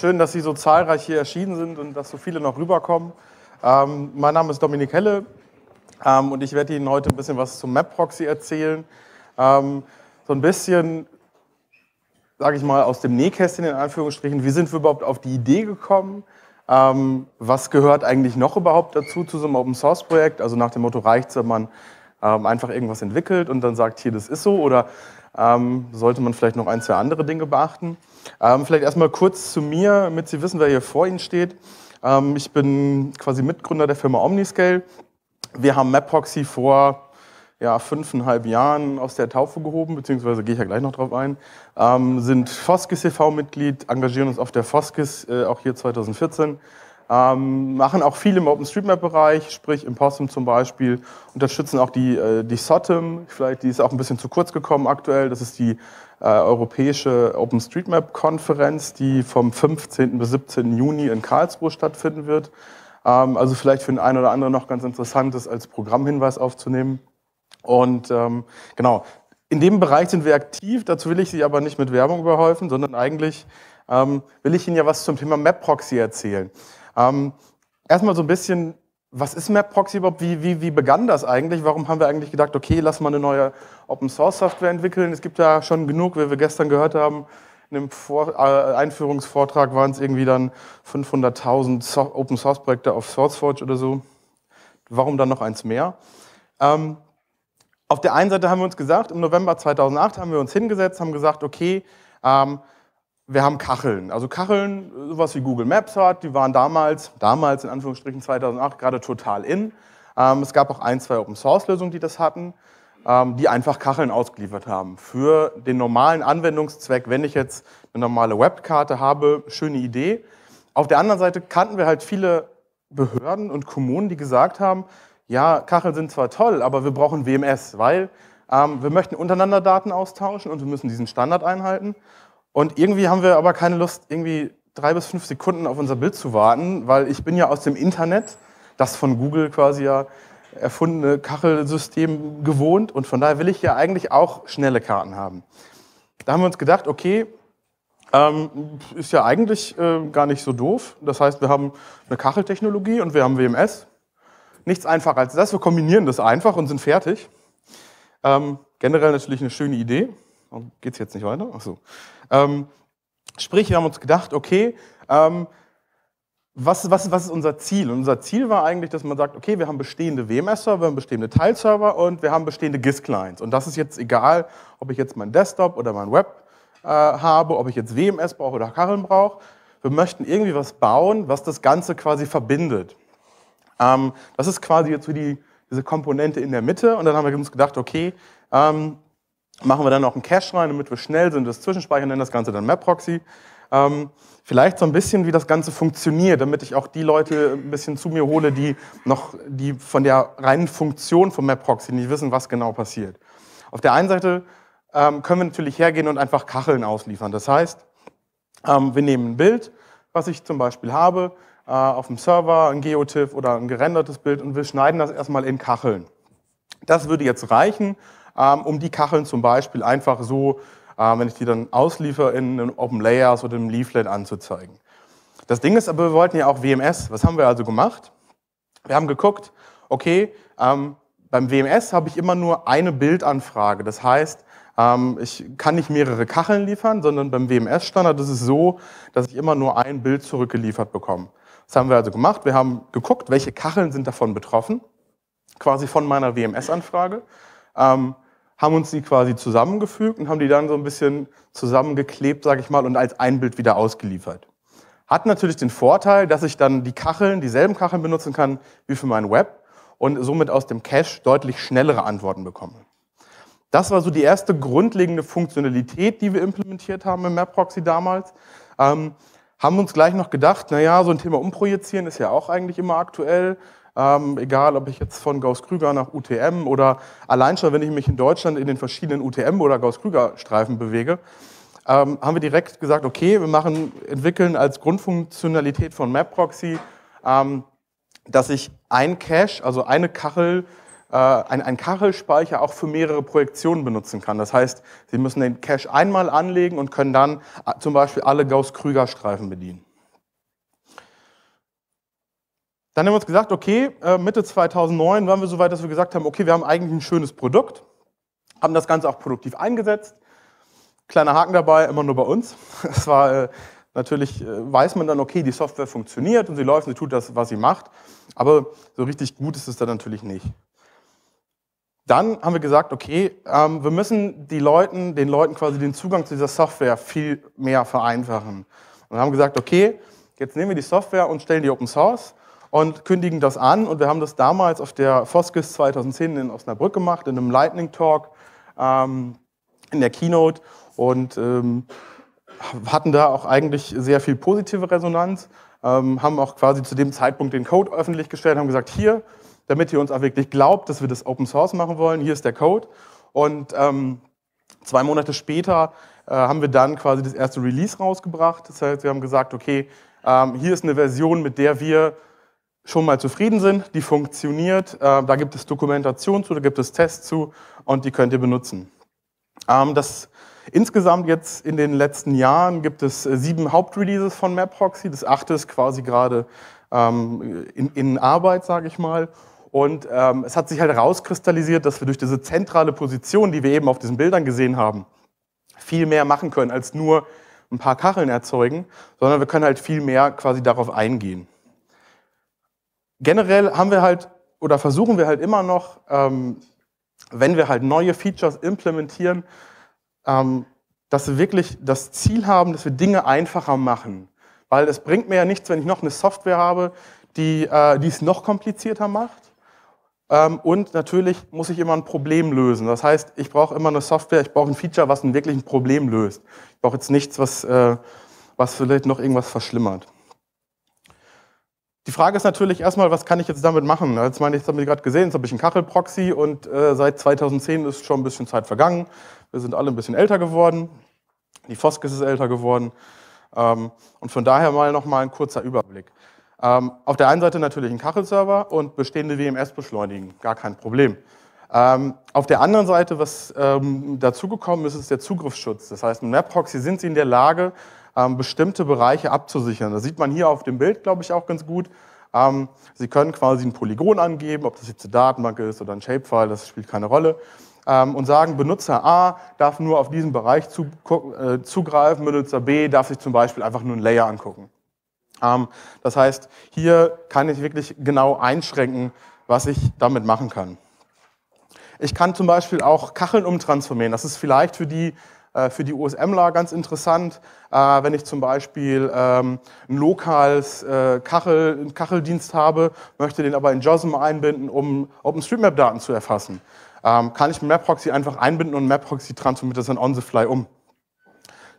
Schön, dass Sie so zahlreich hier erschienen sind und dass so viele noch rüberkommen. Mein Name ist Dominik Helle und ich werde Ihnen heute ein bisschen was zum MapProxy erzählen. So ein bisschen, sage ich mal, aus dem Nähkästchen in Anführungsstrichen. Wie sind wir überhaupt auf die Idee gekommen? Was gehört eigentlich noch überhaupt dazu zu so einem Open-Source-Projekt? Also nach dem Motto, reicht es, wenn man einfach irgendwas entwickelt und dann sagt, hier, das ist so, oder sollte man vielleicht noch ein, zwei andere Dinge beachten? Vielleicht erstmal kurz zu mir, damit Sie wissen, wer hier vor Ihnen steht. Ich bin quasi Mitgründer der Firma Omniscale. Wir haben MapProxy vor 5,5 Jahren aus der Taufe gehoben, beziehungsweise gehe ich ja gleich noch drauf ein, sind FOSSGIS e.V.-Mitglied, engagieren uns auf der FOSSGIS, auch hier 2014, machen auch viel im OpenStreetMap-Bereich, sprich im POSM zum Beispiel, unterstützen auch die SOTIM, vielleicht die ist auch ein bisschen zu kurz gekommen aktuell, das ist die europäische OpenStreetMap-Konferenz, die vom 15. bis 17. Juni in Karlsruhe stattfinden wird, also vielleicht für den einen oder anderen noch ganz interessant, das als Programmhinweis aufzunehmen. Und genau, in dem Bereich sind wir aktiv, dazu will ich Sie aber nicht mit Werbung überhäufen, sondern eigentlich will ich Ihnen ja was zum Thema MapProxy erzählen. Erstmal so ein bisschen, was ist MapProxy überhaupt, wie begann das eigentlich, warum haben wir eigentlich gedacht, okay, lass mal eine neue Open-Source-Software entwickeln, es gibt ja schon genug, wie wir gestern gehört haben, in einem Einführungsvortrag waren es irgendwie dann 500.000 Open-Source-Projekte auf SourceForge oder so, warum dann noch eins mehr? Auf der einen Seite haben wir uns gesagt, im November 2008 haben wir uns hingesetzt, haben gesagt, okay, wir haben Kacheln. Also Kacheln, sowas wie Google Maps hat, die waren damals in Anführungsstrichen 2008, gerade total in. Es gab auch ein, zwei Open-Source-Lösungen, die das hatten, die einfach Kacheln ausgeliefert haben. Für den normalen Anwendungszweck, wenn ich jetzt eine normale Webkarte habe, schöne Idee. Auf der anderen Seite kannten wir halt viele Behörden und Kommunen, die gesagt haben, ja, Kacheln sind zwar toll, aber wir brauchen WMS, weil wir möchten untereinander Daten austauschen und wir müssen diesen Standard einhalten. Und irgendwie haben wir aber keine Lust, irgendwie 3 bis 5 Sekunden auf unser Bild zu warten, weil ich bin ja aus dem Internet, das von Google quasi ja erfundene Kachelsystem gewohnt und von daher will ich ja eigentlich auch schnelle Karten haben. Da haben wir uns gedacht, okay, ist ja eigentlich gar nicht so doof. Das heißt, wir haben eine Kacheltechnologie und wir haben WMS. Nichts einfacher als das, wir kombinieren das einfach und sind fertig. Generell natürlich eine schöne Idee. Warum geht es jetzt nicht weiter? Ach so. Sprich, wir haben uns gedacht, okay, was ist unser Ziel? Und unser Ziel war eigentlich, dass man sagt, okay, wir haben bestehende WMS-Server, wir haben bestehende Teilserver und wir haben bestehende GIS-Clients. Und das ist jetzt egal, ob ich jetzt meinen Desktop oder mein Web habe, ob ich jetzt WMS brauche oder Kacheln brauche. Wir möchten irgendwie was bauen, was das Ganze quasi verbindet. Das ist quasi jetzt so diese Komponente in der Mitte und dann haben wir uns gedacht, okay, machen wir dann noch einen Cache rein, damit wir schnell sind, das zwischenspeichern, nennen das Ganze dann MapProxy. Vielleicht so ein bisschen, wie das Ganze funktioniert, damit ich auch die Leute ein bisschen zu mir hole, die von der reinen Funktion von MapProxy nicht wissen, was genau passiert. Auf der einen Seite können wir natürlich hergehen und einfach Kacheln ausliefern. Das heißt, wir nehmen ein Bild, was ich zum Beispiel habe, auf dem Server, ein GeoTIFF oder ein gerendertes Bild und wir schneiden das erstmal in Kacheln. Das würde jetzt reichen, um die Kacheln zum Beispiel einfach so, wenn ich die dann ausliefere, in einem Open Layers oder im Leaflet anzuzeigen. Das Ding ist aber, wir wollten ja auch WMS. Was haben wir also gemacht? Wir haben geguckt, okay, beim WMS habe ich immer nur eine Bildanfrage. Das heißt, ich kann nicht mehrere Kacheln liefern, sondern beim WMS-Standard ist es so, dass ich immer nur ein Bild zurückgeliefert bekomme. Das haben wir also gemacht. Wir haben geguckt, welche Kacheln sind davon betroffen, quasi von meiner WMS-Anfrage, haben uns die quasi zusammengefügt und haben die dann so ein bisschen zusammengeklebt, sage ich mal, und als ein Bild wieder ausgeliefert. Hat natürlich den Vorteil, dass ich dann dieselben Kacheln benutzen kann wie für mein Web und somit aus dem Cache deutlich schnellere Antworten bekomme. Das war so die erste grundlegende Funktionalität, die wir implementiert haben im MapProxy damals. Haben uns gleich noch gedacht, naja, so ein Thema Umprojizieren ist ja auch eigentlich immer aktuell, egal ob ich jetzt von Gauss-Krüger nach UTM oder allein schon, wenn ich mich in Deutschland in den verschiedenen UTM- oder Gauss-Krüger-Streifen bewege, haben wir direkt gesagt, okay, wir entwickeln als Grundfunktionalität von MapProxy, dass ich ein Cache, also eine Kachel, ein Kachelspeicher auch für mehrere Projektionen benutzen kann. Das heißt, Sie müssen den Cache einmal anlegen und können dann zum Beispiel alle Gauss-Krüger-Streifen bedienen. Dann haben wir uns gesagt, okay, Mitte 2009 waren wir so weit, dass wir gesagt haben, okay, wir haben eigentlich ein schönes Produkt, haben das Ganze auch produktiv eingesetzt. Kleiner Haken dabei, immer nur bei uns. Es war natürlich, weiß man dann, okay, die Software funktioniert und sie läuft und sie tut das, was sie macht, aber so richtig gut ist es dann natürlich nicht. Dann haben wir gesagt, okay, wir müssen den Leuten quasi den Zugang zu dieser Software viel mehr vereinfachen. Und haben gesagt, okay, jetzt nehmen wir die Software und stellen die Open Source und kündigen das an. Und wir haben das damals auf der FOSSGIS 2010 in Osnabrück gemacht, in einem Lightning Talk, in der Keynote, und hatten da auch eigentlich sehr viel positive Resonanz, haben auch quasi zu dem Zeitpunkt den Code öffentlich gestellt, haben gesagt, hier, damit ihr uns auch wirklich glaubt, dass wir das Open Source machen wollen, hier ist der Code. Und 2 Monate später haben wir dann quasi das erste Release rausgebracht. Das heißt, wir haben gesagt, okay, hier ist eine Version, mit der wir schon mal zufrieden sind, die funktioniert, da gibt es Dokumentation zu, da gibt es Tests zu und die könnt ihr benutzen. Das insgesamt jetzt in den letzten Jahren gibt es 7 Hauptreleases von MapProxy, das 8. ist quasi gerade in Arbeit, sage ich mal. Und es hat sich halt rauskristallisiert, dass wir durch diese zentrale Position, die wir eben auf diesen Bildern gesehen haben, viel mehr machen können als nur ein paar Kacheln erzeugen, sondern wir können halt viel mehr quasi darauf eingehen. Generell haben wir halt, oder versuchen wir halt immer noch, wenn wir halt neue Features implementieren, dass wir wirklich das Ziel haben, dass wir Dinge einfacher machen. Weil es bringt mir ja nichts, wenn ich noch eine Software habe, die es noch komplizierter macht. Und natürlich muss ich immer ein Problem lösen. Das heißt, ich brauche immer eine Software, ich brauche ein Feature, was wirklich ein Problem löst. Ich brauche jetzt nichts, was vielleicht noch irgendwas verschlimmert. Die Frage ist natürlich erstmal, was kann ich jetzt damit machen? Jetzt meine ich, das haben wir gerade gesehen, jetzt habe ich einen Kachelproxy und seit 2010 ist schon ein bisschen Zeit vergangen. Wir sind alle ein bisschen älter geworden. Die FOSSGIS ist älter geworden. Und von daher nochmal ein kurzer Überblick. Auf der einen Seite natürlich ein Kachelserver und bestehende WMS beschleunigen, gar kein Problem. Auf der anderen Seite, was dazugekommen ist, ist der Zugriffsschutz. Das heißt, mit MapProxy sind Sie in der Lage, bestimmte Bereiche abzusichern. Das sieht man hier auf dem Bild, glaube ich, auch ganz gut. Sie können quasi ein Polygon angeben, ob das jetzt eine Datenbank ist oder ein Shapefile, das spielt keine Rolle, und sagen, Benutzer A darf nur auf diesen Bereich zugreifen, Benutzer B darf sich zum Beispiel einfach nur einen Layer angucken. Das heißt, hier kann ich wirklich genau einschränken, was ich damit machen kann. Ich kann zum Beispiel auch Kacheln umtransformieren. Das ist vielleicht für die OSMler ganz interessant, wenn ich zum Beispiel einen Kacheldienst habe, möchte den aber in JOSM einbinden, um OpenStreetMap-Daten zu erfassen. Kann ich mit MapProxy einfach einbinden und MapProxy transformiert das dann on the fly um.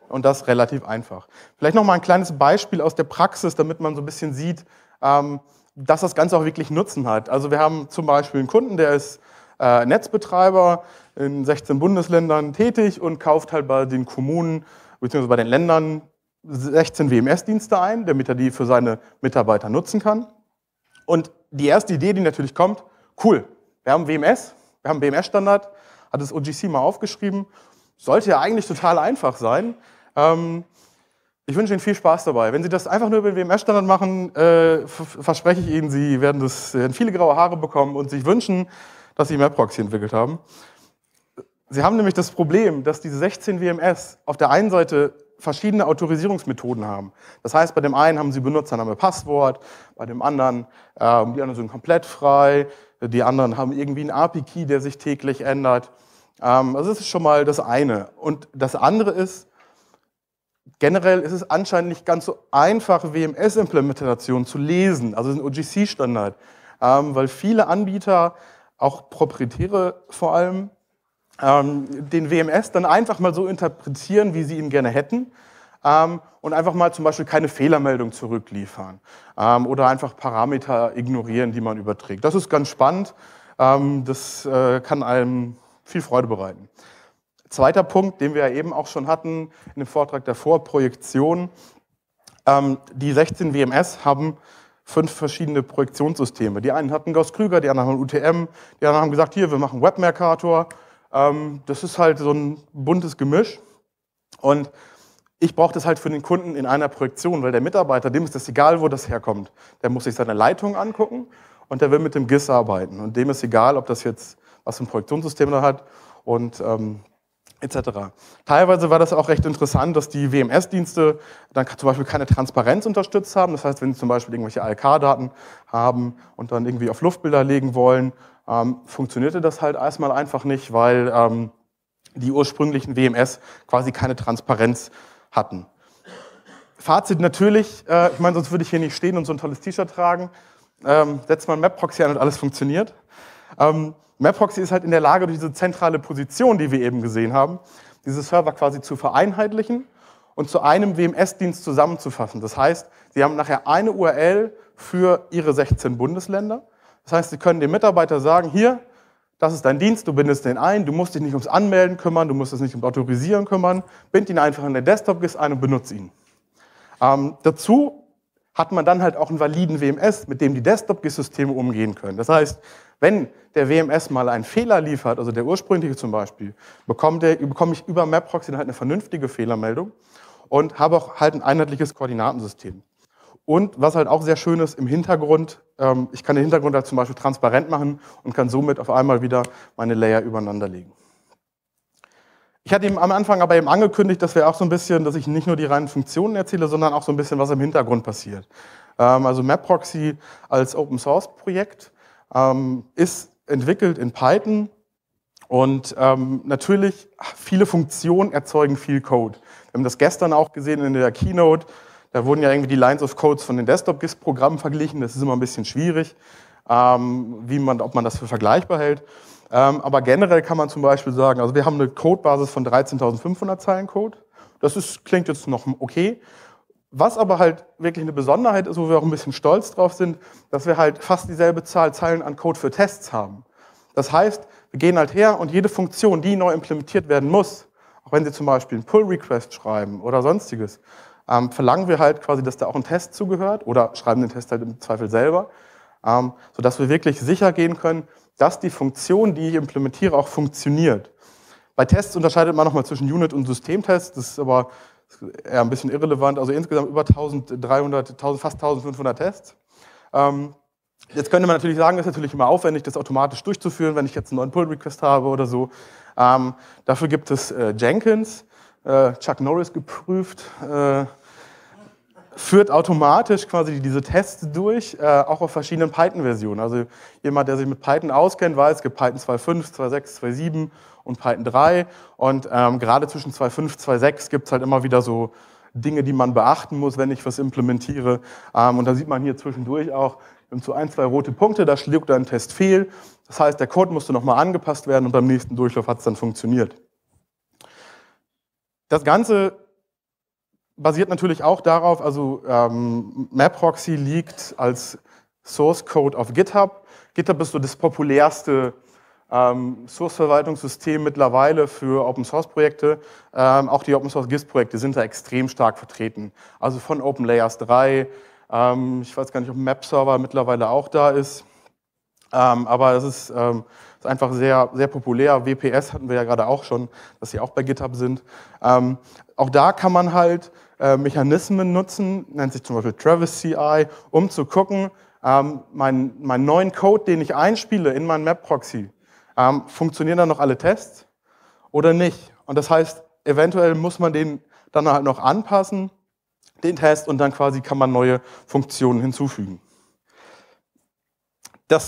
Und das relativ einfach. Vielleicht nochmal ein kleines Beispiel aus der Praxis, damit man so ein bisschen sieht, dass das Ganze auch wirklich Nutzen hat. Also wir haben zum Beispiel einen Kunden, der ist Netzbetreiber, in 16 Bundesländern tätig und kauft halt bei den Kommunen bzw. bei den Ländern 16 WMS-Dienste ein, damit er die für seine Mitarbeiter nutzen kann. Und die erste Idee, die natürlich kommt, cool, wir haben WMS, wir haben BMS-Standard, hat das OGC mal aufgeschrieben, sollte ja eigentlich total einfach sein. Ich wünsche Ihnen viel Spaß dabei. Wenn Sie das einfach nur über den WMS-Standard machen, verspreche ich Ihnen, Sie werden viele graue Haare bekommen und sich wünschen, dass Sie MapProxy entwickelt haben. Sie haben nämlich das Problem, dass diese 16 WMS auf der einen Seite verschiedene Autorisierungsmethoden haben. Das heißt, bei dem einen haben Sie Benutzername, Passwort, bei dem anderen, die anderen sind komplett frei, die anderen haben irgendwie einen API-Key, der sich täglich ändert. Also das ist schon mal das eine. Und das andere ist, generell ist es anscheinend nicht ganz so einfach, WMS-Implementationen zu lesen, also das ist ein OGC-Standard, weil viele Anbieter, auch proprietäre vor allem, den WMS dann einfach mal so interpretieren, wie sie ihn gerne hätten, und einfach mal zum Beispiel keine Fehlermeldung zurückliefern oder einfach Parameter ignorieren, die man überträgt. Das ist ganz spannend, das kann einem viel Freude bereiten. Zweiter Punkt, den wir ja eben auch schon hatten in dem Vortrag davor, Projektion. Die 16 WMS haben 5 verschiedene Projektionssysteme. Die einen hatten Gauss-Krüger, die anderen haben UTM, die anderen haben gesagt, hier, wir machen Web Mercator. Das ist halt so ein buntes Gemisch. Und Ich brauche das halt für den Kunden in einer Projektion, weil der Mitarbeiter, dem ist das egal, wo das herkommt. Der muss sich seine Leitung angucken und der will mit dem GIS arbeiten. Und dem ist egal, ob das jetzt was für ein Projektionssystem da hat und etc. Teilweise war das auch recht interessant, dass die WMS-Dienste dann zum Beispiel keine Transparenz unterstützt haben. Das heißt, wenn sie zum Beispiel irgendwelche ALK-Daten haben und dann irgendwie auf Luftbilder legen wollen, funktionierte das halt erstmal einfach nicht, weil die ursprünglichen WMS quasi keine Transparenz hatten. Fazit natürlich, ich meine, sonst würde ich hier nicht stehen und so ein tolles T-Shirt tragen. Setzt man MapProxy an und alles funktioniert. MapProxy ist halt in der Lage, durch diese zentrale Position, die wir eben gesehen haben, diese Server quasi zu vereinheitlichen und zu einem WMS-Dienst zusammenzufassen. Das heißt, Sie haben nachher eine URL für Ihre 16 Bundesländer. Das heißt, Sie können dem Mitarbeiter sagen, hier, das ist dein Dienst, du bindest den ein, du musst dich nicht ums Anmelden kümmern, du musst dich nicht ums Autorisieren kümmern, bind ihn einfach in der Desktop-GIS ein und benutze ihn. Dazu hat man dann halt auch einen validen WMS, mit dem die Desktop-GIS-Systeme umgehen können. Das heißt, wenn der WMS mal einen Fehler liefert, also der ursprüngliche zum Beispiel, bekomme ich über MapProxy halt eine vernünftige Fehlermeldung und habe auch halt ein einheitliches Koordinatensystem. Und was halt auch sehr schön ist, im Hintergrund, ich kann den Hintergrund halt zum Beispiel transparent machen und kann somit auf einmal wieder meine Layer übereinander legen. Ich hatte eben am Anfang aber eben angekündigt, dass wir auch so ein bisschen, dass ich nicht nur die reinen Funktionen erzähle, sondern auch so ein bisschen, was im Hintergrund passiert. Also MapProxy als Open-Source-Projekt ist entwickelt in Python und natürlich viele Funktionen erzeugen viel Code. Wir haben das gestern auch gesehen in der Keynote, da wurden ja irgendwie die Lines of Codes von den Desktop-GIS-Programmen verglichen, das ist immer ein bisschen schwierig, ob man das für vergleichbar hält. Aber generell kann man zum Beispiel sagen, also wir haben eine Codebasis von 13.500 Zeilen Code, das ist, klingt jetzt noch okay. Was aber halt wirklich eine Besonderheit ist, wo wir auch ein bisschen stolz drauf sind, dass wir halt fast dieselbe Zahl Zeilen an Code für Tests haben. Das heißt, wir gehen halt her und jede Funktion, die neu implementiert werden muss, auch wenn Sie zum Beispiel einen Pull-Request schreiben oder sonstiges, verlangen wir halt quasi, dass da auch ein Test zugehört oder schreiben den Test halt im Zweifel selber, sodass wir wirklich sicher gehen können, dass die Funktion, die ich implementiere, auch funktioniert. Bei Tests unterscheidet man nochmal zwischen Unit- und Systemtests, das ist aber eher ein bisschen irrelevant, also insgesamt über 1300, fast 1500 Tests. Jetzt könnte man natürlich sagen, das ist natürlich immer aufwendig, das automatisch durchzuführen, wenn ich jetzt einen neuen Pull-Request habe oder so. Dafür gibt es Jenkins, Chuck Norris geprüft, führt automatisch quasi diese Tests durch, auch auf verschiedenen Python-Versionen. Also jemand, der sich mit Python auskennt, weiß, es gibt Python 2.5, 2.6, 2.7 und Python 3. Und gerade zwischen 2.5, 2.6 gibt es halt immer wieder so Dinge, die man beachten muss, wenn ich was implementiere. Und da sieht man hier zwischendurch auch, wir haben so ein, zwei rote Punkte, da schlägt ein Test fehl. Das heißt, der Code musste nochmal angepasst werden und beim nächsten Durchlauf hat es dann funktioniert. Das Ganze basiert natürlich auch darauf, also MapProxy liegt als Source Code auf GitHub. GitHub ist so das populärste Source-Verwaltungssystem mittlerweile für Open-Source-Projekte. Auch die Open-Source-GIS-Projekte sind da extrem stark vertreten. Also von Open Layers 3, ich weiß gar nicht, ob Map-Server mittlerweile auch da ist. Aber es ist einfach sehr, sehr populär. WPS hatten wir ja gerade auch schon, dass sie auch bei GitHub sind. Auch da kann man halt Mechanismen nutzen, nennt sich zum Beispiel Travis CI, um zu gucken, meinen neuen Code, den ich einspiele in mein MapProxy, funktionieren dann noch alle Tests oder nicht? Und das heißt, eventuell muss man den dann halt noch anpassen, den Test, und dann quasi kann man neue Funktionen hinzufügen.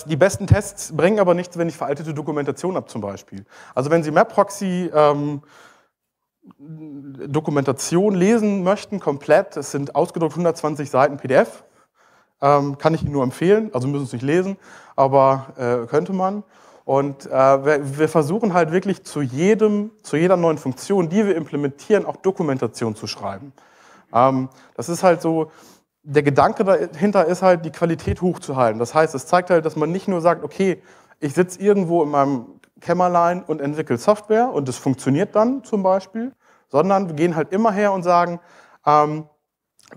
Die besten Tests bringen aber nichts, wenn ich veraltete Dokumentation habe zum Beispiel. Also wenn Sie MapProxy Dokumentation lesen möchten, komplett, es sind ausgedruckt 120 Seiten PDF, kann ich Ihnen nur empfehlen, also müssen Sie es nicht lesen, aber könnte man. Und wir versuchen halt wirklich zu jeder neuen Funktion, die wir implementieren, auch Dokumentation zu schreiben. Das ist halt so. Der Gedanke dahinter ist halt, die Qualität hochzuhalten. Das heißt, es zeigt halt, dass man nicht nur sagt, okay, ich sitze irgendwo in meinem Kämmerlein und entwickle Software und das funktioniert dann zum Beispiel, sondern wir gehen halt immer her und sagen, wir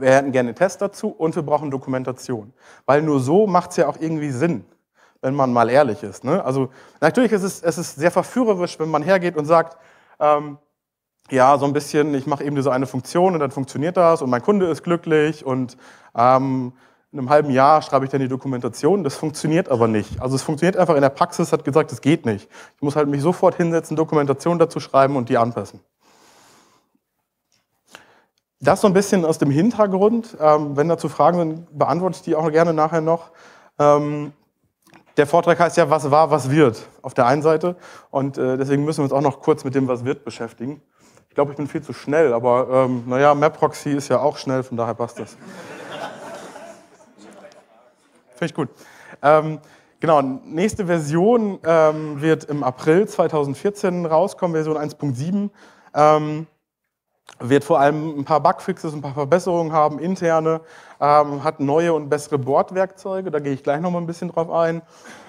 hätten gerne einen Test dazu und wir brauchen Dokumentation. Weil nur so macht es ja auch irgendwie Sinn, wenn man mal ehrlich ist, ne? Also natürlich ist es sehr verführerisch, wenn man hergeht und sagt, ja, so ein bisschen, ich mache eben diese eine Funktion und dann funktioniert das und mein Kunde ist glücklich und in einem halben Jahr schreibe ich dann die Dokumentation, das funktioniert aber nicht. Also es funktioniert einfach in der Praxis, hat gesagt, es geht nicht. Ich muss halt mich sofort hinsetzen, Dokumentation dazu schreiben und die anpassen. Das so ein bisschen aus dem Hintergrund, wenn dazu Fragen sind, beantworte ich die auch gerne nachher noch. Der Vortrag heißt ja, was war, was wird, auf der einen Seite. Und deswegen müssen wir uns auch noch kurz mit dem, was wird, beschäftigen. Ich glaube, ich bin viel zu schnell, aber naja, MapProxy ist ja auch schnell, von daher passt das. Finde ich gut. Genau, nächste Version wird im April 2014 rauskommen, Version 1.7. Wird vor allem ein paar Bugfixes, ein paar Verbesserungen haben, interne, hat neue und bessere Bordwerkzeuge, da gehe ich gleich noch mal ein bisschen drauf ein.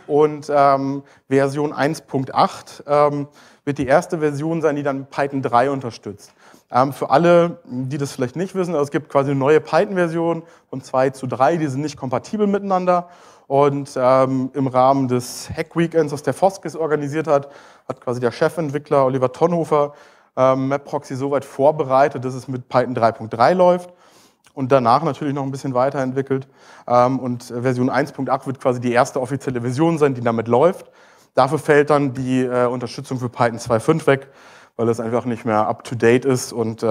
Und Version 1.8 wird die erste Version sein, die dann Python 3 unterstützt. Für alle, die das vielleicht nicht wissen, also es gibt quasi eine neue Python-Version von 2 zu 3, die sind nicht kompatibel miteinander. Und im Rahmen des Hack-Weekends, was der FOSSGIS organisiert hat, hat quasi der Chefentwickler Oliver Tonhofer MapProxy so weit vorbereitet, dass es mit Python 3.3 läuft und danach natürlich noch ein bisschen weiterentwickelt. Und Version 1.8 wird quasi die erste offizielle Version sein, die damit läuft. Dafür fällt dann die Unterstützung für Python 2.5 weg, weil es einfach nicht mehr up-to-date ist und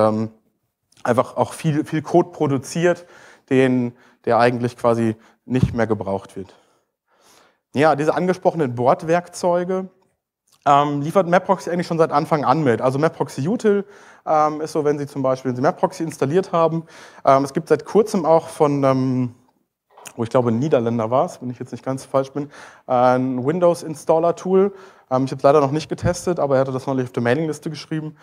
einfach auch viel Code produziert, der eigentlich quasi nicht mehr gebraucht wird. Ja, diese angesprochenen Bordwerkzeuge liefert MapProxy eigentlich schon seit Anfang an mit. Also MapProxy Util ist so, wenn Sie zum Beispiel MapProxy installiert haben. Es gibt seit kurzem auch von, ich glaube ein Niederländer war es, wenn ich jetzt nicht ganz falsch bin, ein Windows-Installer-Tool. Ich habe es leider noch nicht getestet, aber er hatte das neulich auf der Mailingliste geschrieben,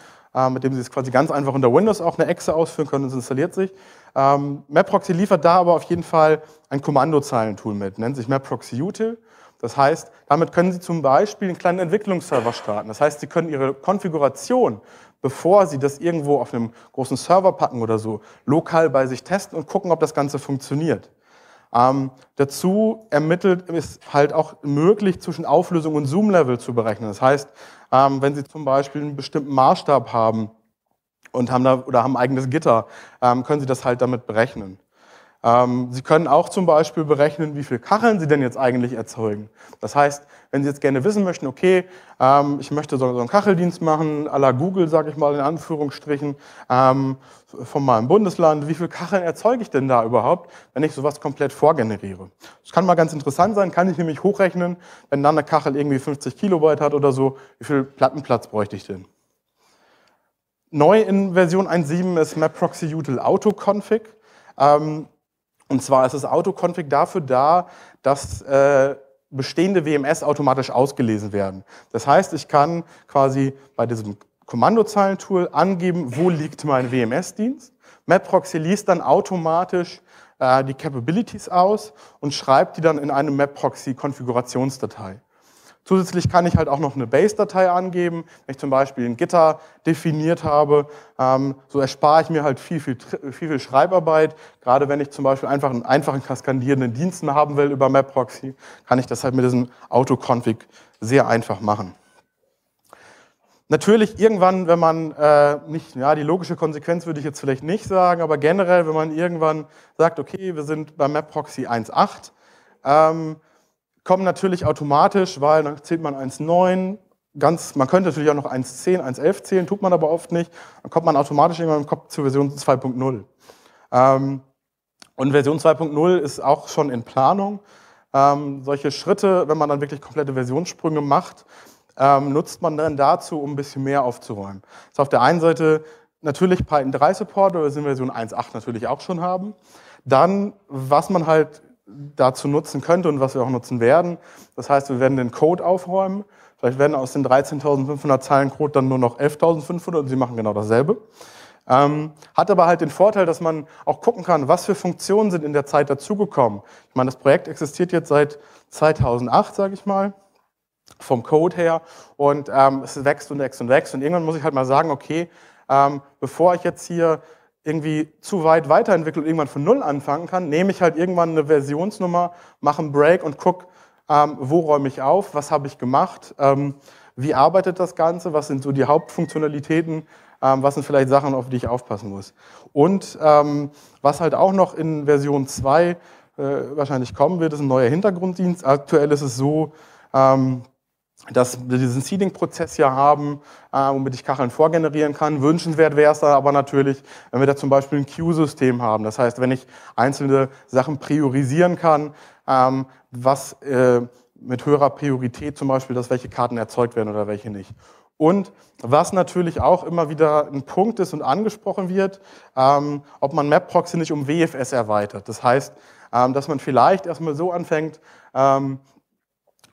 mit dem Sie es quasi ganz einfach unter Windows auch eine Exe ausführen können und es installiert sich. MapProxy liefert da aber auf jeden Fall ein Kommandozeilentool mit, nennt sich MapProxy Util. Das heißt, damit können Sie zum Beispiel einen kleinen Entwicklungsserver starten. Das heißt, Sie können Ihre Konfiguration, bevor Sie das irgendwo auf einem großen Server packen oder so, lokal bei sich testen und gucken, ob das Ganze funktioniert. Dazu ermittelt ist halt auch möglich, zwischen Auflösung und Zoom-Level zu berechnen. Das heißt, wenn Sie zum Beispiel einen bestimmten Maßstab haben und haben ein eigenes Gitter, können Sie das halt damit berechnen. Sie können auch zum Beispiel berechnen, wie viele Kacheln Sie denn jetzt eigentlich erzeugen. Das heißt, wenn Sie jetzt gerne wissen möchten, okay, ich möchte so einen Kacheldienst machen, à la Google, sage ich mal in Anführungsstrichen, von meinem Bundesland, wie viele Kacheln erzeuge ich denn da überhaupt, wenn ich sowas komplett vorgeneriere. Das kann mal ganz interessant sein, kann ich nämlich hochrechnen, wenn dann eine Kachel irgendwie 50 Kilobyte hat oder so, wie viel Plattenplatz bräuchte ich denn? Neu in Version 1.7 ist MapProxy Util AutoConfig. Und zwar ist das AutoConfig dafür da, dass bestehende WMS automatisch ausgelesen werden. Das heißt, ich kann quasi bei diesem Kommandozeilentool angeben, wo liegt mein WMS-Dienst. MapProxy liest dann automatisch die Capabilities aus und schreibt die dann in eine MapProxy-Konfigurationsdatei. Zusätzlich kann ich halt auch noch eine Base-Datei angeben, wenn ich zum Beispiel ein Gitter definiert habe. So erspare ich mir halt viel Schreibarbeit. Gerade wenn ich zum Beispiel einfach einen einfachen kaskadierenden Dienst haben will über MapProxy, kann ich das halt mit diesem AutoConfig sehr einfach machen. Natürlich irgendwann, wenn man die logische Konsequenz würde ich jetzt vielleicht nicht sagen, aber generell, wenn man irgendwann sagt, okay, wir sind bei MapProxy 1.8, kommen natürlich automatisch, weil dann zählt man 1.9, man könnte natürlich auch noch 1.10, 1.11 zählen, tut man aber oft nicht, dann kommt man automatisch irgendwann im Kopf zu Version 2.0. Und Version 2.0 ist auch schon in Planung. Solche Schritte, wenn man dann wirklich komplette Versionssprünge macht, nutzt man dann dazu, um ein bisschen mehr aufzuräumen. Das ist auf der einen Seite natürlich Python 3 Support, weil wir es in Version 1.8 natürlich auch schon haben. Dann, was man halt dazu nutzen könnte und was wir auch nutzen werden. Das heißt, wir werden den Code aufräumen. Vielleicht werden aus den 13.500 Zeilen Code dann nur noch 11.500 und Sie machen genau dasselbe. Hat aber halt den Vorteil, dass man auch gucken kann, was für Funktionen sind in der Zeit dazugekommen. Ich meine, das Projekt existiert jetzt seit 2008, sage ich mal, vom Code her. Und es wächst und wächst und wächst. Und irgendwann muss ich halt mal sagen, okay, bevor ich jetzt hier irgendwie zu weit weiterentwickelt und irgendwann von Null anfangen kann, nehme ich halt irgendwann eine Versionsnummer, mache einen Break und gucke, wo räume ich auf, was habe ich gemacht, Wie arbeitet das Ganze? Was sind so die Hauptfunktionalitäten? Was sind vielleicht Sachen, auf die ich aufpassen muss? Und was halt auch noch in Version 2 wahrscheinlich kommen wird, ist ein neuer Hintergrunddienst. Aktuell ist es so, dass wir diesen Seeding-Prozess hier haben, womit ich Kacheln vorgenerieren kann. Wünschenswert wäre es dann aber natürlich, wenn wir da zum Beispiel ein Queue-System haben. Das heißt, wenn ich einzelne Sachen priorisieren kann, was mit höherer Priorität zum Beispiel, dass welche Karten erzeugt werden oder welche nicht. Und was natürlich auch immer wieder ein Punkt ist und angesprochen wird, ob man MapProxy nicht um WFS erweitert. Das heißt, dass man vielleicht erstmal so anfängt,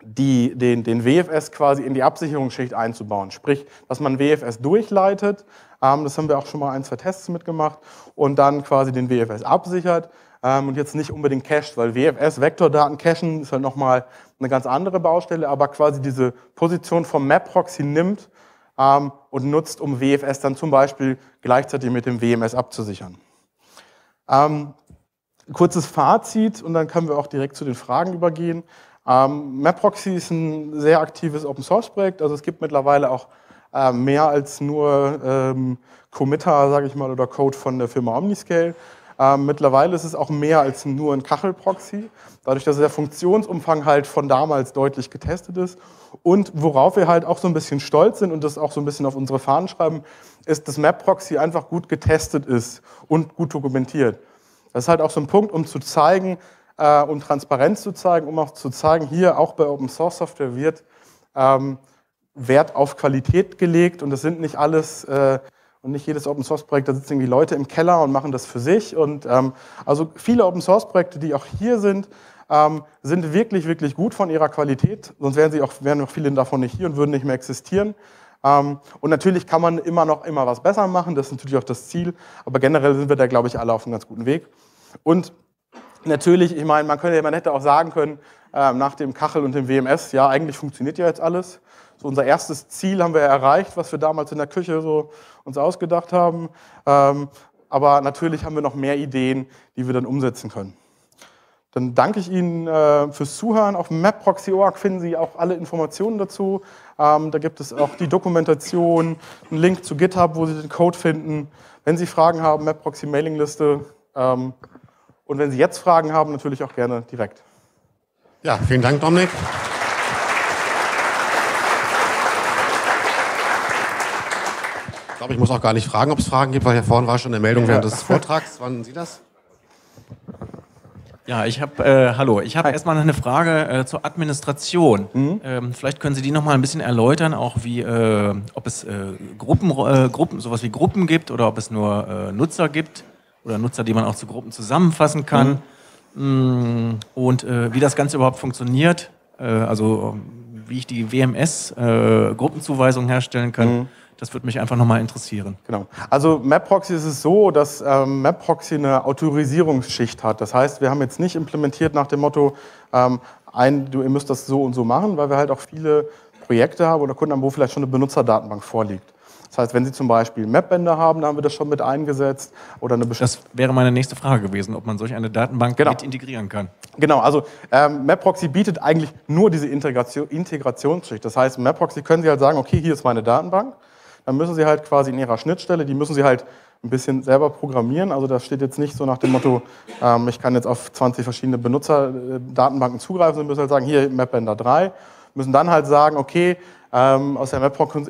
den WFS quasi in die Absicherungsschicht einzubauen. Sprich, dass man WFS durchleitet, das haben wir auch schon mal ein, zwei Tests mitgemacht, und dann quasi den WFS absichert und jetzt nicht unbedingt cached, weil WFS, Vektordaten cachen, ist halt nochmal eine ganz andere Baustelle, aber quasi diese Position vom MapProxy nimmt und nutzt, um WFS dann zum Beispiel gleichzeitig mit dem WMS abzusichern. Kurzes Fazit und dann können wir auch direkt zu den Fragen übergehen. MapProxy ist ein sehr aktives Open-Source-Projekt, also es gibt mittlerweile auch mehr als nur Committer, sage ich mal, oder Code von der Firma Omniscale. Mittlerweile ist es auch mehr als nur ein Kachelproxy, dadurch, dass der Funktionsumfang halt von damals deutlich getestet ist. Und worauf wir halt auch so ein bisschen stolz sind und das auch so ein bisschen auf unsere Fahnen schreiben, ist, dass MapProxy einfach gut getestet ist und gut dokumentiert. Das ist halt auch so ein Punkt, um zu zeigen, um Transparenz zu zeigen, um auch zu zeigen, hier auch bei Open Source Software wird Wert auf Qualität gelegt und das sind nicht alles und nicht jedes Open Source Projekt, da sitzen irgendwie Leute im Keller und machen das für sich und also viele Open Source Projekte, die auch hier sind wirklich, wirklich gut von ihrer Qualität, sonst wären noch viele davon nicht hier und würden nicht mehr existieren. Und natürlich kann man immer was besser machen, das ist natürlich auch das Ziel, aber generell sind wir da, glaube ich, alle auf einem ganz guten Weg. Und natürlich, ich meine, man hätte auch sagen können, nach dem Kachel und dem WMS, ja, eigentlich funktioniert ja jetzt alles. So unser erstes Ziel haben wir erreicht, was wir damals in der Küche so uns ausgedacht haben. Aber natürlich haben wir noch mehr Ideen, die wir dann umsetzen können. Dann danke ich Ihnen fürs Zuhören. Auf mapproxy.org finden Sie auch alle Informationen dazu. Da gibt es auch die Dokumentation, einen Link zu GitHub, wo Sie den Code finden. Wenn Sie Fragen haben, Mapproxy-Mailingliste. Und wenn Sie jetzt Fragen haben, natürlich auch gerne direkt. Ja, vielen Dank, Dominik. Ich glaube, ich muss auch gar nicht fragen, ob es Fragen gibt, weil hier vorne war schon eine Meldung während des Vortrags. Wann Sie das? Ja, ich habe erstmal noch eine Frage zur Administration. Mhm. Vielleicht können Sie die nochmal ein bisschen erläutern, auch wie, ob es sowas wie Gruppen gibt oder ob es nur Nutzer gibt. Oder Nutzer, die man auch zu Gruppen zusammenfassen kann. Mhm. Und wie das Ganze überhaupt funktioniert, also wie ich die WMS-Gruppenzuweisung herstellen kann, das würde mich einfach nochmal interessieren. Genau. Also MapProxy ist es so, dass MapProxy eine Autorisierungsschicht hat. Das heißt, wir haben jetzt nicht implementiert nach dem Motto, ihr müsst das so und so machen, weil wir halt auch viele Projekte haben oder Kunden haben, wo vielleicht schon eine Benutzerdatenbank vorliegt. Das heißt, wenn Sie zum Beispiel Mapbender haben, da haben wir das schon mit eingesetzt. Oder eine das wäre meine nächste Frage gewesen, ob man solch eine Datenbank mit integrieren kann. Genau, also MapProxy bietet eigentlich nur diese Integrationsschicht. Das heißt, MapProxy können Sie halt sagen, okay, hier ist meine Datenbank. Dann müssen Sie halt quasi in Ihrer Schnittstelle, die müssen Sie halt ein bisschen selber programmieren. Also da steht jetzt nicht so nach dem Motto, ich kann jetzt auf 20 verschiedene Benutzerdatenbanken zugreifen. Sie müssen halt sagen, hier Mapbender 3. Müssen dann halt sagen, okay, in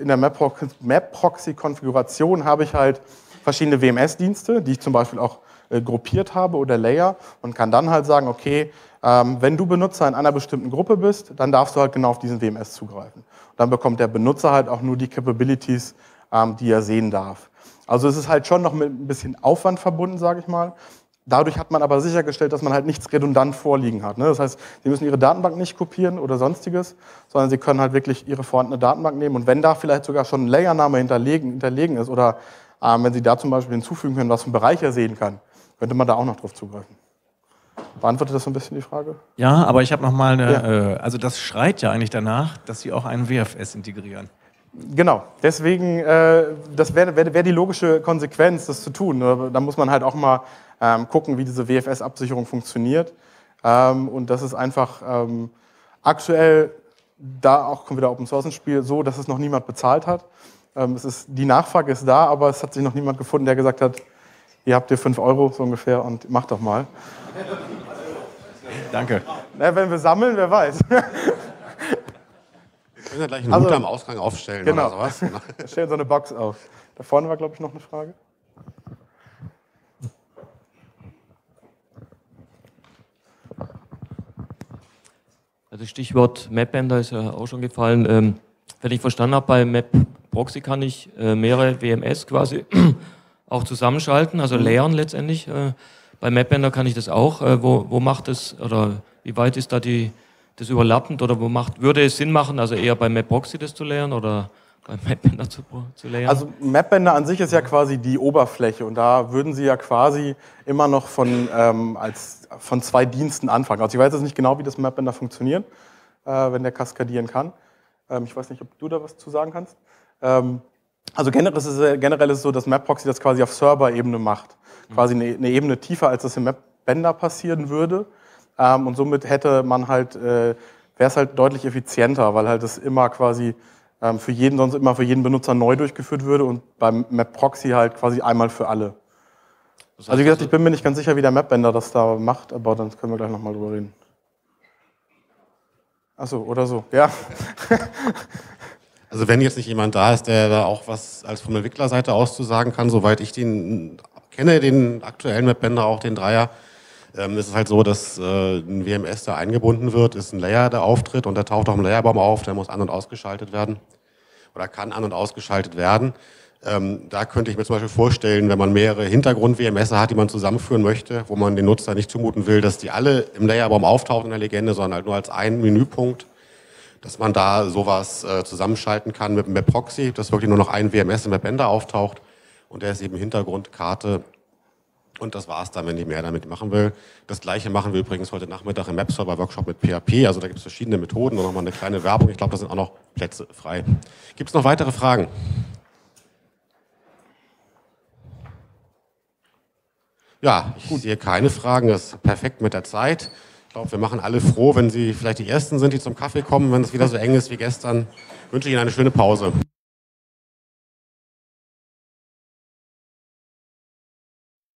der MapProxy-Konfiguration habe ich halt verschiedene WMS-Dienste, die ich zum Beispiel auch gruppiert habe oder Layer und kann dann halt sagen, okay, wenn du Benutzer in einer bestimmten Gruppe bist, dann darfst du halt genau auf diesen WMS zugreifen. Und dann bekommt der Benutzer halt auch nur die Capabilities, die er sehen darf. Also es ist halt schon noch mit ein bisschen Aufwand verbunden, sage ich mal. Dadurch hat man aber sichergestellt, dass man halt nichts redundant vorliegen hat. Das heißt, Sie müssen Ihre Datenbank nicht kopieren oder sonstiges, sondern Sie können halt wirklich Ihre vorhandene Datenbank nehmen. Und wenn da vielleicht sogar schon ein Layername hinterlegen ist oder wenn Sie da zum Beispiel hinzufügen können, was für einen Bereich er sehen kann, könnte man da auch noch drauf zugreifen. Beantwortet das so ein bisschen die Frage? Ja, aber ich habe noch mal eine... Ja. Also das schreit ja eigentlich danach, dass Sie auch einen WFS integrieren. Genau, deswegen, das wäre die logische Konsequenz, das zu tun. Da muss man halt auch mal gucken, wie diese WFS-Absicherung funktioniert. Und das ist einfach aktuell da auch kommt wieder Open Source ins Spiel, so, dass es noch niemand bezahlt hat. Die Nachfrage ist da, aber es hat sich noch niemand gefunden, der gesagt hat, hier habt ihr 5 € so ungefähr und macht doch mal. Danke. Na, wenn wir sammeln, wer weiß. Wir können ja gleich einen Hut am Ausgang aufstellen, genau, oder sowas. Wir stellen so eine Box auf. Da vorne war, glaube ich, noch eine Frage. Also Stichwort Mapbender ist ja auch schon gefallen. Wenn ich verstanden habe, bei MapProxy kann ich mehrere WMS quasi auch zusammenschalten, also layern letztendlich. Bei Mapbender kann ich das auch. Wo macht es, oder wie weit ist da das überlappend, oder würde es Sinn machen, also eher bei MapProxy das zu layern oder bei Mapbender zu layern? Also Mapbender an sich ist ja quasi die Oberfläche, und da würden Sie ja quasi immer noch von zwei Diensten anfangen. Also ich weiß jetzt nicht genau, wie das Mapbender funktioniert, wenn der kaskadieren kann. Ich weiß nicht, ob du da was zu sagen kannst. Also generell ist es so, dass MapProxy das quasi auf Server-Ebene macht. Quasi eine Ebene tiefer, als das im Mapbender passieren würde. Und somit hätte man halt, wäre es halt deutlich effizienter, weil halt das immer quasi für jeden Benutzer neu durchgeführt würde und beim MapProxy halt quasi einmal für alle. Das heißt, also wie gesagt, ich bin mir nicht ganz sicher, wie der Mapbender das da macht, aber dann können wir gleich nochmal drüber reden. Achso, oder so, ja. Also wenn jetzt nicht jemand da ist, der da auch was als von der Entwicklerseite auszusagen kann, soweit ich den kenne, den aktuellen Mapbender, auch den Dreier, ist es halt so, dass ein WMS da eingebunden wird, ist ein Layer, der auftritt, und der taucht auch im Layerbaum auf, der muss an- und ausgeschaltet werden oder kann an- und ausgeschaltet werden. Da könnte ich mir zum Beispiel vorstellen, wenn man mehrere Hintergrund-WMS hat, die man zusammenführen möchte, wo man den Nutzer nicht zumuten will, dass die alle im Layerbaum auftauchen in der Legende, sondern halt nur als einen Menüpunkt, dass man da sowas zusammenschalten kann mit einem Proxy, dass wirklich nur noch ein WMS im Mapbender auftaucht, und der ist eben Hintergrundkarte. Und das war's dann, wenn ich mehr damit machen will. Das Gleiche machen wir übrigens heute Nachmittag im Map-Server-Workshop mit PHP. Also da gibt es verschiedene Methoden und nochmal eine kleine Werbung. Ich glaube, da sind auch noch Plätze frei. Gibt es noch weitere Fragen? Ja, ich sehe keine Fragen. Das ist perfekt mit der Zeit. Ich glaube, wir machen alle froh, wenn Sie vielleicht die Ersten sind, die zum Kaffee kommen, wenn es wieder so eng ist wie gestern. Ich wünsche Ihnen eine schöne Pause.